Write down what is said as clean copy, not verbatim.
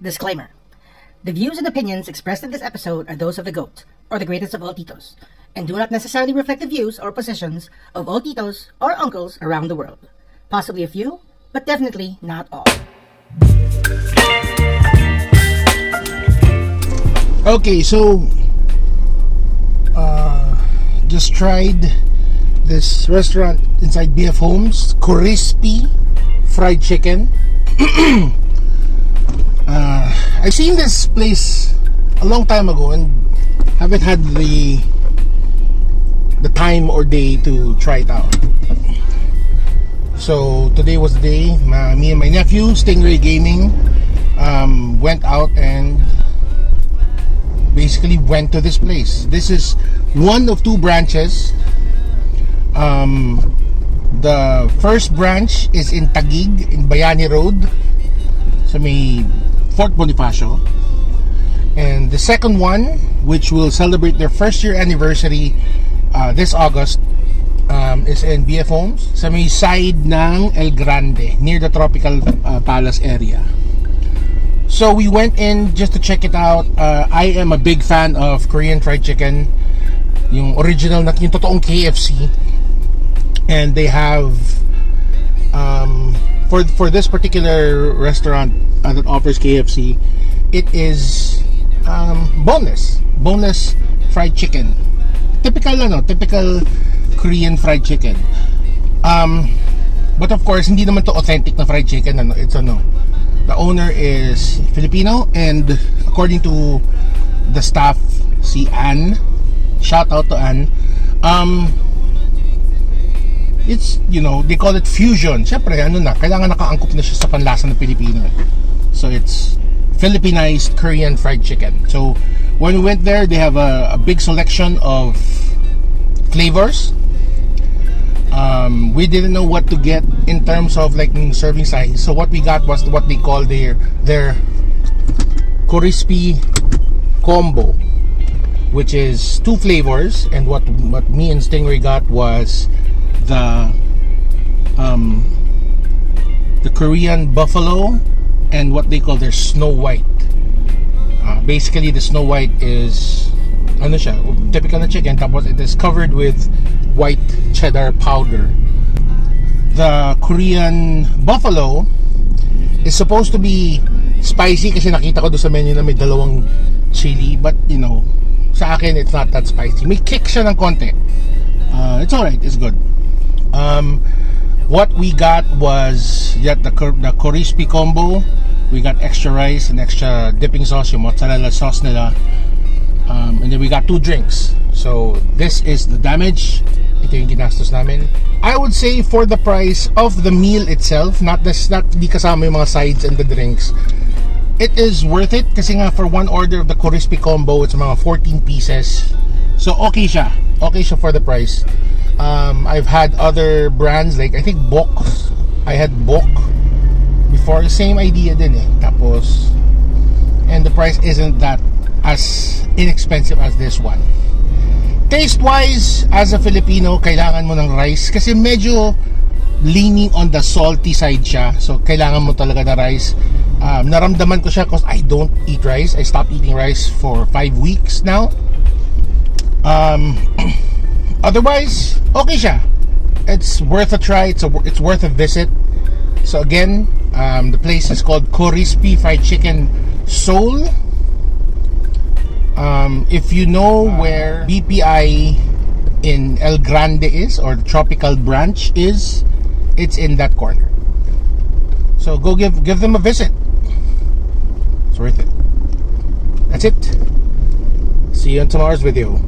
Disclaimer. The views and opinions expressed in this episode are those of the GOAT, or the greatest of all titos, and do not necessarily reflect the views or positions of all titos or uncles around the world. Possibly a few, but definitely not all. Okay, so just tried this restaurant inside BF Homes, Korispy Fried Chicken. I've seen this place a long time ago and haven't had the time or day to try it out. So today was the day. Me and my nephew, Stingray Gaming, went out and basically went to this place. This is one of two branches. The first branch is in Taguig, in Bayani Road. So may Fort Bonifacio, and the second one, which will celebrate their first year anniversary this August, is in BF Homes sa may side ng El Grande near the Tropical Palace area. So we went in just to check it out. I am a big fan of Korean fried chicken, yung original na yung totoong KFC, and they have for this particular restaurant that offers KFC, it is boneless fried chicken, typical Korean fried chicken, but of course hindi naman to authentic na fried chicken. It's the owner is Filipino, and according to the staff, si Ann, shout out to Ann, it's, they call it fusion. Syempre, kailangan nakaangkop na siya sa panlasa ng Pilipino. So it's Filipinized Korean fried chicken. So when we went there, they have a big selection of flavors. We didn't know what to get in terms of like serving size. So what we got was what they call their Korispy combo, which is two flavors. And what me and Stingray got was the Korean buffalo and what they call their snow white. Basically, the snow white is typical na chicken, tapos it is covered with white cheddar powder. The Korean buffalo is supposed to be spicy kasi nakita ko doon sa menu na may dalawang chili, but sa akin it's not that spicy. May kick siya ng konti. It's alright, it's good. What we got was the Korispy combo. We got extra rice and extra dipping sauce, yung mozzarella sauce nila, and then we got two drinks. So this is the damage. Ito yung ginastos namin. I would say for the price of the meal itself, not di kasama yung mga sides and the drinks, it is worth it kasi nga for one order of the Korispy combo, it's mga 14 pieces. So okay siya for the price. I've had other brands, like I think I had Bok before, same idea din eh. Tapos, and the price isn't that as inexpensive as this one. Taste wise, as a Filipino, kailangan mo ng rice kasi medyo leaning on the salty side siya, so kailangan mo talaga na rice. Naramdaman ko siya because I don't eat rice. I stopped eating rice for 5 weeks now. Otherwise, okay siya. It's worth a try. It's worth a visit. So again, the place is called Korispy Fried Chicken Seoul. If you know where BPI in El Grande is, or the Tropical Branch is, it's in that corner. So go give them a visit. It's worth it. That's it. See you on tomorrow's video.